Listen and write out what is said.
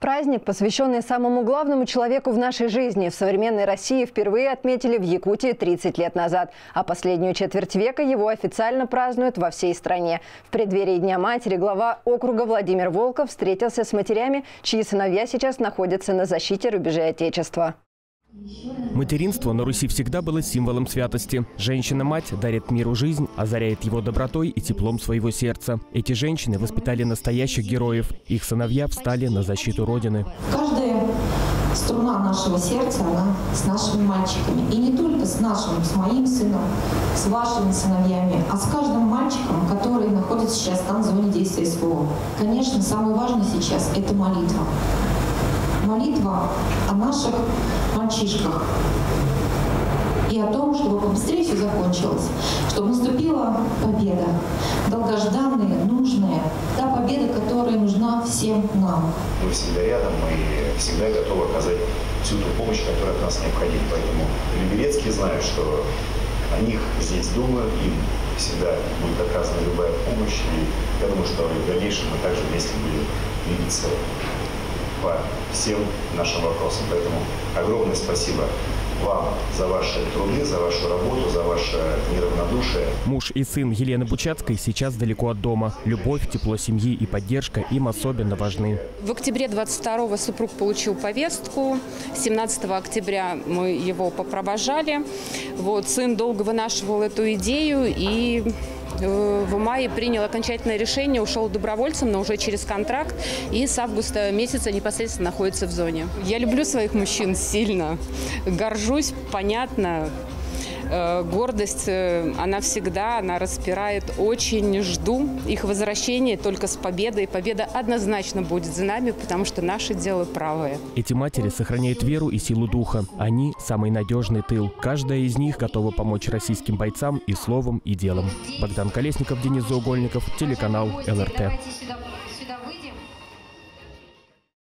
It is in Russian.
Праздник, посвященный самому главному человеку в нашей жизни, в современной России впервые отметили в Якутии 30 лет назад, а последнюю четверть века его официально празднуют во всей стране. В преддверии Дня матери глава округа Владимир Волков встретился с матерями, чьи сыновья сейчас находятся на защите рубежей Отечества. Материнство на Руси всегда было символом святости. Женщина-мать дарит миру жизнь, озаряет его добротой и теплом своего сердца. Эти женщины воспитали настоящих героев. Их сыновья встали на защиту Родины. Каждая струна нашего сердца, она с нашими мальчиками. И не только с нашим, с моим сыном, с вашими сыновьями, а с каждым мальчиком, который находится сейчас там в зоне действия СВО. Конечно, самое важное сейчас – это молитва. Молитва о наших мальчишках и о том, чтобы побыстрее все закончилось, чтобы наступила победа, долгожданная, нужная, та победа, которая нужна всем нам. Мы всегда рядом, мы всегда готовы оказать всю ту помощь, которая от нас необходима. Поэтому люберецкие знают, что о них здесь думают, им всегда будет оказана любая помощь. И я думаю, что в дальнейшем мы также вместе будем видеться по всем нашим вопросам. Поэтому огромное спасибо вам за ваши труды, за вашу работу, за ваше неравнодушие. Муж и сын Елены Бучацкой сейчас далеко от дома. Любовь, тепло семьи и поддержка им особенно важны. В октябре 22-го супруг получил повестку. 17 октября мы его попровожали. Вот, сын долго вынашивал эту идею и в мае принял окончательное решение, ушел добровольцем, но уже через контракт. И с августа месяца непосредственно находится в зоне. Я люблю своих мужчин сильно, горжусь, понятно. Гордость, она всегда, она распирает. Очень жду их возвращения только с победой. Победа однозначно будет за нами, потому что наше дело правое. Эти матери сохраняют веру и силу духа. Они – самый надежный тыл. Каждая из них готова помочь российским бойцам и словом, и делом. Богдан Колесников, Денис Заугольников, телеканал ЛРТ.